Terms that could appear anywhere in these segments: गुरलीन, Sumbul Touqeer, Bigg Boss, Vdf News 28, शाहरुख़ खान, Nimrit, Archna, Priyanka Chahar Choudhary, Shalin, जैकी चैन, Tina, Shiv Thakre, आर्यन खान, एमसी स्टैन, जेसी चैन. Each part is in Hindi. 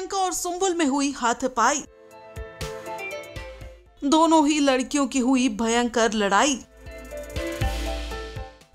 प्रियंका और सुंबुल में हुई हाथापाई। दोनों ही लड़कियों की हुई भयंकर लड़ाई।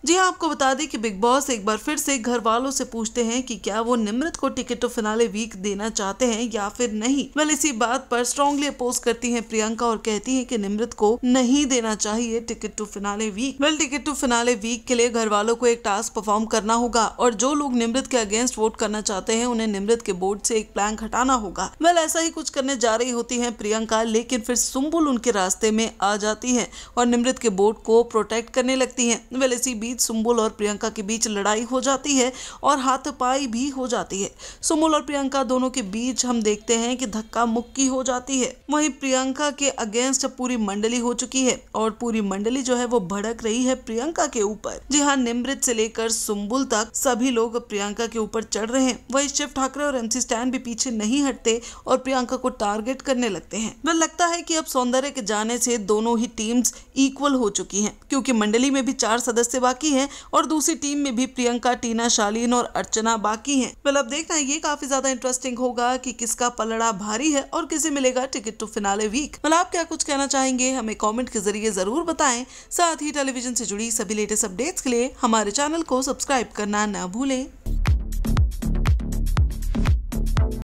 जी हाँ, आपको बता दें कि बिग बॉस एक बार फिर से घर वालों से पूछते हैं कि क्या वो निमृत को टिकट टू फिनाले वीक देना चाहते हैं या फिर नहीं। वेल, इसी बात पर स्ट्रांगली अपोज करती हैं प्रियंका और कहती हैं कि निमृत को नहीं देना चाहिए ticket to finale week. Well, ticket to finale week के लिए घर वालों को एक टास्क परफॉर्म करना होगा और जो लोग निमृत के अगेंस्ट वोट करना चाहते हैं उन्हें निमृत के बोर्ड से एक प्लैंक हटाना होगा। वेल, ऐसा ही कुछ करने जा रही होती है प्रियंका, लेकिन फिर सुंबुल उनके रास्ते में आ जाती है और निमृत के बोर्ड को प्रोटेक्ट करने लगती है। वेल, इसी सुंबुल और प्रियंका के बीच लड़ाई हो जाती है और हाथापाई भी हो जाती है। सुंबुल और प्रियंका दोनों के बीच हम देखते हैं कि धक्का मुक्की हो जाती है। वहीं प्रियंका के अगेंस्ट पूरी मंडली हो चुकी है और पूरी मंडली जो है वो भड़क रही है प्रियंका के ऊपर। जी हाँ, निमृत से लेकर सुंबुल तक सभी लोग प्रियंका के ऊपर चढ़ रहे हैं। वहीं शिव ठाकरे और एमसी स्टैन भी पीछे नहीं हटते और प्रियंका को टारगेट करने लगते हैं। वह लगता है कि अब सौंदर्य के जाने से दोनों ही टीम्स इक्वल हो चुकी है, क्योंकि मंडली में भी 4 सदस्य बाकी हैं और दूसरी टीम में भी प्रियंका, टीना, शालीन और अर्चना बाकी हैं। वेल, अब देखना ये काफी ज्यादा इंटरेस्टिंग होगा कि किसका पलड़ा भारी है और किसे मिलेगा ticket to finale week. Well, आप क्या कुछ कहना चाहेंगे हमें कमेंट के जरिए जरूर बताएं। साथ ही टेलीविजन से जुड़ी सभी लेटेस्ट अपडेट्स के लिए हमारे चैनल को सब्सक्राइब करना ना भूलें।